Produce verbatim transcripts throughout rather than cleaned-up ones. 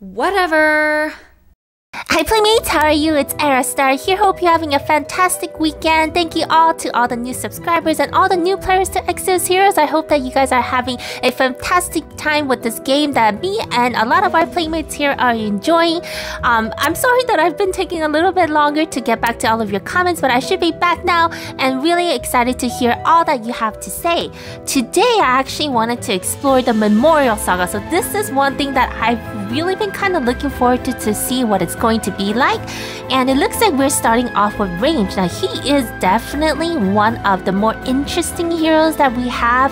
Whatever. Hi Playmates, how are you? It's Aerostar here. Hope you're having a fantastic weekend. Thank you all to all the new subscribers and all the new players to Exos Heroes. I hope that you guys are having a fantastic time with this game that me and a lot of our Playmates here are enjoying. Um, I'm sorry that I've been taking a little bit longer to get back to all of your comments, but I should be back now and really excited to hear all that you have to say. Today, I actually wanted to explore the Memorial Saga. So this is one thing that I've really been kind of looking forward to, to see what it's going to be like, and it looks like we're starting off with Reimd. Now he is definitely one of the more interesting heroes that we have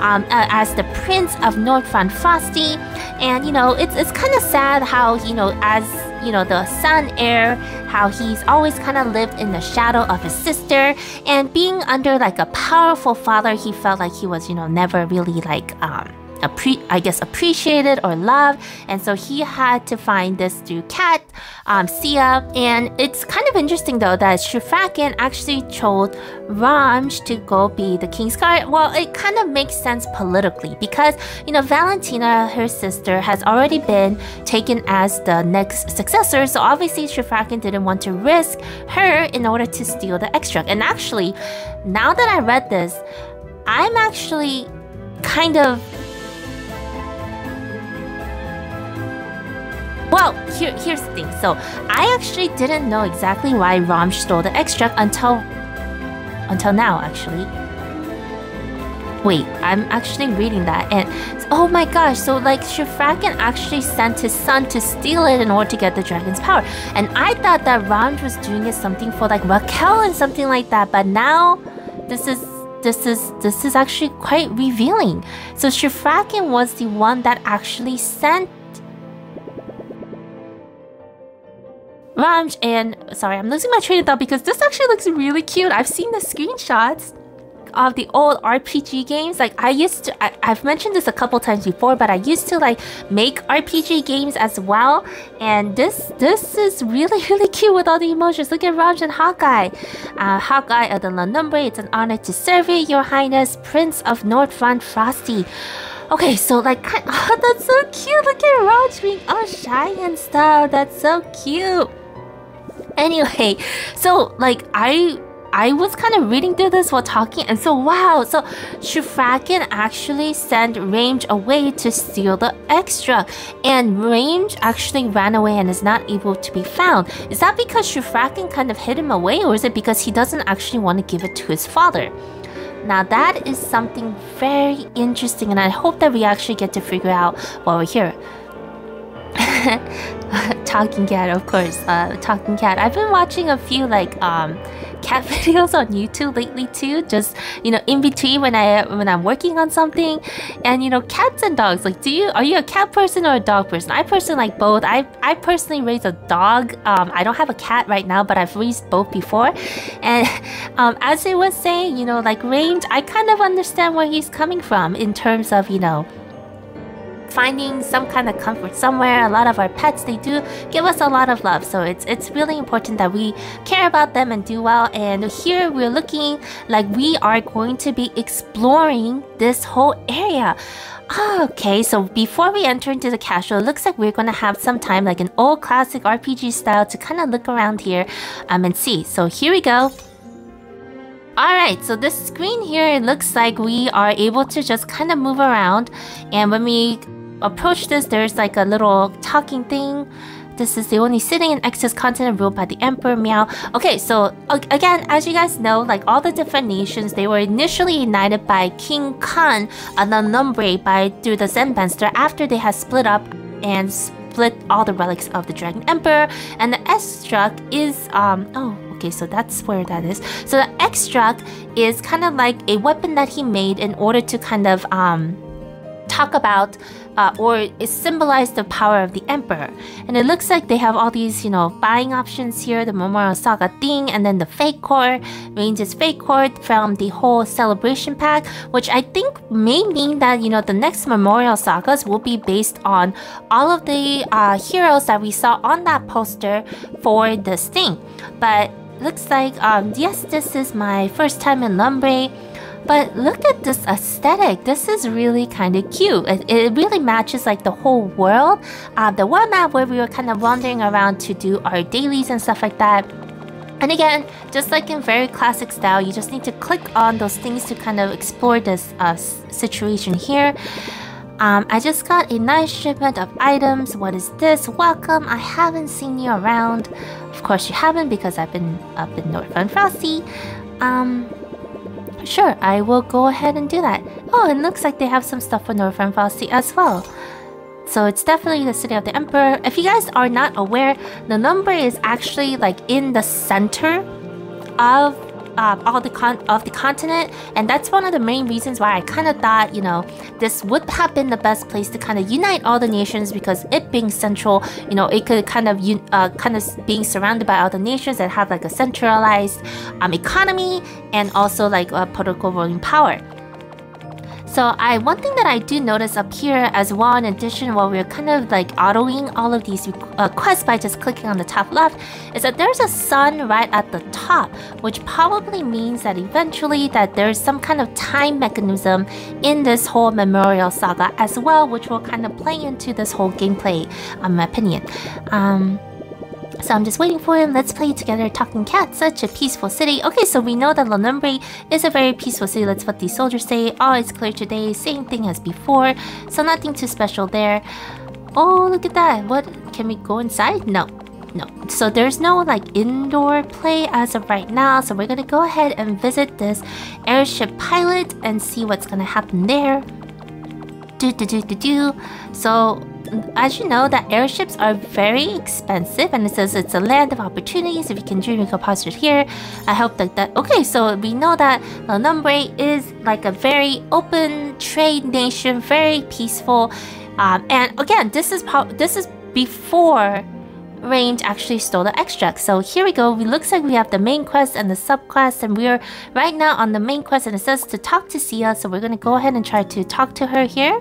um, uh, as the Prince of Nordfant Frosty, and you know it's, it's kind of sad how you know as you know the son heir, how he's always kind of lived in the shadow of his sister, and being under like a powerful father, he felt like he was you know never really like um I guess appreciated or loved, and so he had to find this through Kat, um, Sia, and it's kind of interesting though that Shufraken actually chose Ramge to go be the King's Guard. Well, it kind of makes sense politically because you know Valentina, her sister, has already been taken as the next successor, so obviously Shufraken didn't want to risk her in order to steal the extract. And actually, now that I read this, I'm actually kind of Well, here, here's the thing. So, I actually didn't know exactly why Ramge stole the extract until... Until now, actually. Wait, I'm actually reading that and... Oh my gosh, so like Shufraken actually sent his son to steal it in order to get the dragon's power. And I thought that Ramge was doing it something for like Raquel and something like that, but now... This is... This is this is actually quite revealing. So Shufraken was the one that actually sent Ramge and... Sorry, I'm losing my train of thought because this actually looks really cute. I've seen the screenshots of the old R P G games. Like I used to... I, I've mentioned this a couple times before, but I used to like make R P G games as well. And this this is really, really cute with all the emotions. Look at Ramge and Hawkeye. Uh, Hawkeye of the Lenombe, it's an honor to serve you, Your Highness, Prince of Nordfant Frosty. Okay, so like, oh, that's so cute. Look at Ramge being all shy and stuff. That's so cute. Anyway, so like I I was kind of reading through this while talking, and so wow, so Shufraken actually sent Ramge away to steal the extract, and Ramge actually ran away and is not able to be found. Is that because Shufraken kind of hid him away, or is it because he doesn't actually want to give it to his father? Now that is something very interesting, and I hope that we actually get to figure out while we're here. Talking cat, of course. Uh, talking cat. I've been watching a few like um, cat videos on YouTube lately too. Just you know, in between when I when I'm working on something, and you know, cats and dogs. Like, do you are you a cat person or a dog person? I personally like both. I I personally raised a dog. Um, I don't have a cat right now, but I've raised both before. And um, as I was saying, you know, like Ramge, I kind of understand where he's coming from in terms of you know. Finding some kind of comfort somewhere. A lot of our pets, they do give us a lot of love, so it's it's really important that we care about them and do well. And here we're looking like we are going to be exploring this whole area. Okay, so before we enter into the castle, it looks like we're going to have some time, like an old classic R P G style, to kind of look around here um, and see. So here we go. Alright, so this screen here, it looks like we are able to just kind of move around, and when we approach this, there's like a little talking thing. This is the only city in Exos continent ruled by the Emperor meow. Okay, so again, as you guys know, like all the different nations, they were initially united by King Khan and the Lenombe by through the Zen Banster after they had split up and split all the relics of the Dragon Emperor. And the extract is um oh. Okay, so that's where that is. So the extract is kind of like a weapon that he made in order to kind of um, talk about uh, or symbolize the power of the Emperor. And it looks like they have all these, you know, buying options here, the Memorial Saga thing, and then the fake core, Range's fake core from the whole celebration pack, which I think may mean that, you know, the next Memorial Sagas will be based on all of the uh, heroes that we saw on that poster for this thing. But looks like um yes, this is my first time in Lenombe. But look at this aesthetic. This is really kind of cute. It, it really matches like the whole world. Uh, the one map where we were kind of wandering around to do our dailies and stuff like that. And again, just like in very classic style, you just need to click on those things to kind of explore this uh, situation here. Um, I just got a nice shipment of items. What is this? Welcome. I haven't seen you around. Of course you haven't because I've been up in Northland Frosty. Um, sure, I will go ahead and do that. Oh, it looks like they have some stuff for Northland Frosty as well. So it's definitely the City of the Emperor. If you guys are not aware, the number is actually like in the center of Uh, all the con of the continent, and that's one of the main reasons why I kind of thought, you know, this would have been the best place to kind of unite all the nations, because it being central, you know, it could kind of uh, kind of being surrounded by other nations that have like a centralized um, economy and also like a political ruling power. So I, one thing that I do notice up here as well, in addition, while we're kind of like autoing all of these uh, quests by just clicking on the top left, is that there's a sun right at the top, which probably means that eventually that there's some kind of time mechanism in this whole Memorial Saga as well, which will kind of play into this whole gameplay, in my opinion. Um, So I'm just waiting for him. Let's play together, Talking Cat. Such a peaceful city. Okay, so we know that Lenombe is a very peaceful city. Let's what these soldiers say. Oh, it's clear today. Same thing as before. So nothing too special there. Oh, look at that. What? Can we go inside? No. No. So there's no like indoor play as of right now. So we're gonna go ahead and visit this airship pilot and see what's gonna happen there. Do do do do do. So, as you know, that airships are very expensive, and it says it's a land of opportunities. If you can dream, you can posture here. I hope that that... Okay, so we know that Lenombe is like a very open trade nation, very peaceful. Um, and again, this is this is before Reimd actually stole the extract. So here we go. It looks like we have the main quest and the sub quest, and we're right now on the main quest, and it says to talk to Sia. So we're going to go ahead and try to talk to her here.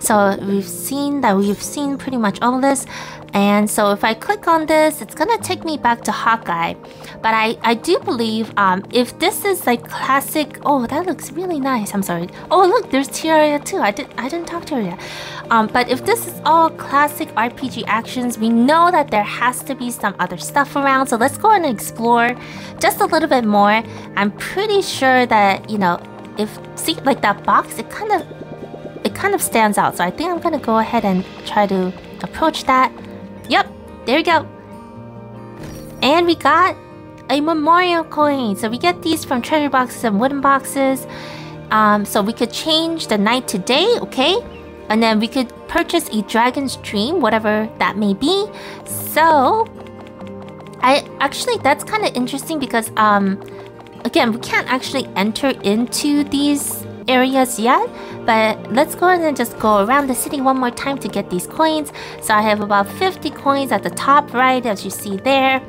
So we've seen that we've seen pretty much all of this, and so if I click on this, it's gonna take me back to Hawkeye. But I, I do believe um, if this is like classic, oh that looks really nice. I'm sorry. Oh look, there's Tiaria too. I didn't I didn't talk to her yet. Um, but if this is all classic R P G actions, we know that there has to be some other stuff around. So let's go and explore just a little bit more. I'm pretty sure that, you know, if see like that box, it kind of. It kind of stands out, so I think I'm gonna go ahead and try to approach that. Yep, there we go. And we got a memorial coin. So we get these from treasure boxes and wooden boxes. Um, so we could change the night to day, okay? And then we could purchase a dragon's dream, whatever that may be. So I actually, that's kind of interesting because um, again, we can't actually enter into these areas yet, but let's go ahead and just go around the city one more time to get these coins. So I have about fifty coins at the top right, as you see there.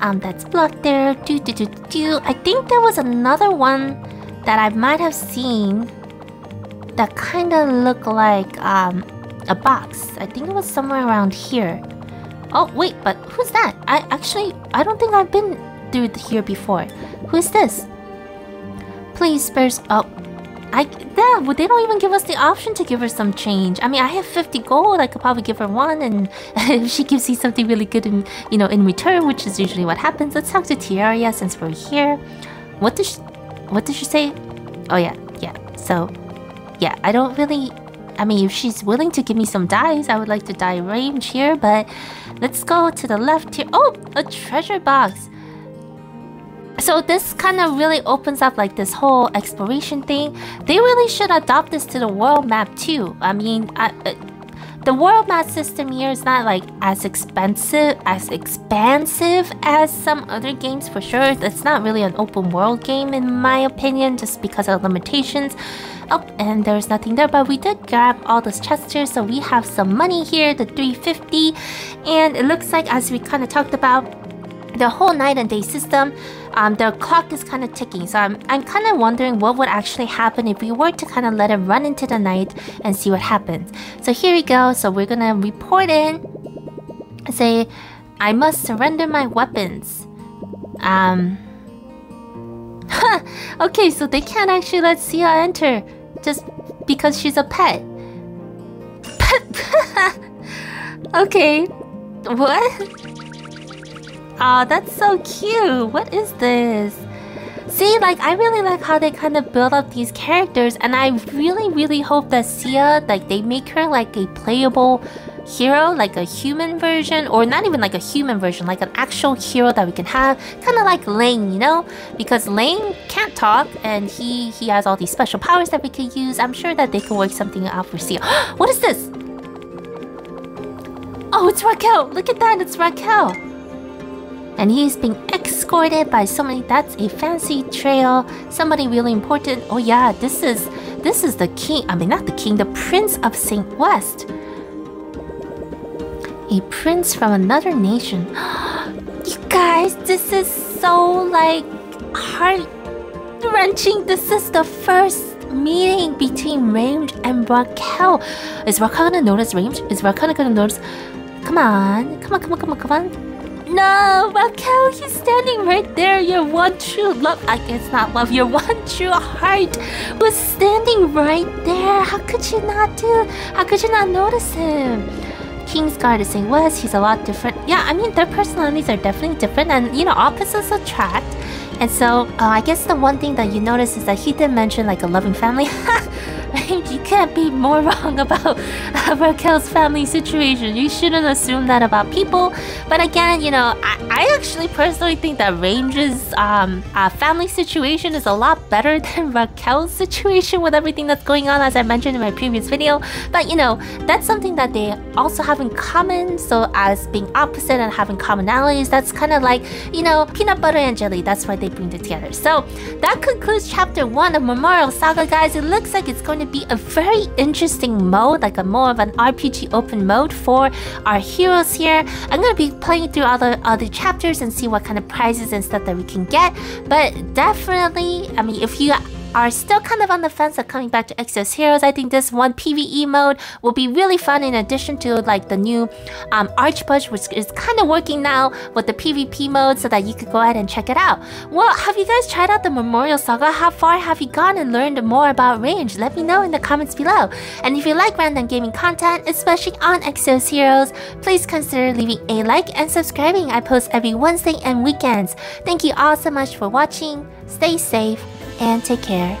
Um, that's blocked there. Do do do do. I think there was another one that I might have seen that kind of looked like um, a box. I think it was somewhere around here. Oh wait, but who's that? I actually I don't think I've been through here before. Who's this? Please spare. Oh. I, yeah, they don't even give us the option to give her some change. I mean, I have fifty gold. I could probably give her one, and if she gives you something really good in, you know, in return, which is usually what happens. Let's talk to Tiaria since we're here. What does she, what does she say? Oh yeah, yeah. So, yeah, I don't really. I mean, if she's willing to give me some dice, I would like to die range here. But let's go to the left here. Oh, a treasure box. So this kind of really opens up like this whole exploration thing. They really should adopt this to the world map too. I mean, I, uh, the world map system here is not like as expensive, as expansive as some other games for sure. It's not really an open world game in my opinion, just because of limitations. Oh, and there's nothing there, but we did grab all those chests here, so we have some money here, the three fifty. And it looks like, as we kind of talked about, the whole night and day system, um, the clock is kind of ticking. So I'm, I'm kind of wondering what would actually happen if we were to kind of let it run into the night and see what happens. So here we go. So we're going to report in and say, I must surrender my weapons. Um, Okay, so they can't actually let Sia enter just because she's a pet. Pet? Okay. What? Aw, oh, that's so cute. What is this? See, like, I really like how they kind of build up these characters, and I really, really hope that Sia, like, they make her like a playable hero, like a human version, or not even like a human version, like an actual hero that we can have, kind of like Lane, you know? Because Lane can't talk, and he he has all these special powers that we could use. I'm sure that they could work something out for Sia. What is this? Oh, it's Raquel! Look at that, it's Raquel! And he's being escorted by somebody. That's a fancy trail. Somebody really important. Oh yeah, this is this is the king. I mean, not the king, the prince of Saint West. A prince from another nation. You guys, this is so, like, heart-wrenching. This is the first meeting between Reimd and Raquel. Is Raquel gonna notice Reimd? Is Raquel gonna notice? Come on, come on, come on, come on, come on. No, Raquel, he's standing right there. Your one true love. I guess not love. Your one true heart was standing right there. How could you not do? How could you not notice him? King's Guard is saying, well, he's a lot different. Yeah, I mean, their personalities are definitely different, and, you know, opposites attract. And so, uh, I guess the one thing that you notice is that he did mention, like, a loving family. You can't be more wrong about uh, Raquel's family situation. You shouldn't assume that about people. But again, you know, I, I actually personally think that Range's um, uh, family situation is a lot better than Raquel's situation with everything that's going on, as I mentioned in my previous video. But, you know, that's something that they also have in common. So as being opposite and having commonalities, that's kind of like, you know, peanut butter and jelly. That's why they bring it together. So that concludes chapter one of Memorial Saga, guys. It looks like it's going to be a very interesting mode, like a more of an R P G open mode for our heroes here. I'm going to be playing through all the other chapters and see what kind of prizes and stuff that we can get. But definitely, I mean, if you are still kind of on the fence of coming back to Exos Heroes, I think this one PvE mode will be really fun, in addition to, like, the new um, Archbush, which is kind of working now with the PvP mode, so that you could go ahead and check it out. Well, have you guys tried out the Memorial Saga? How far have you gone and learned more about Range? Let me know in the comments below. And if you like random gaming content, especially on Exos Heroes, please consider leaving a like and subscribing. I post every Wednesday and weekends. Thank you all so much for watching. Stay safe and take care.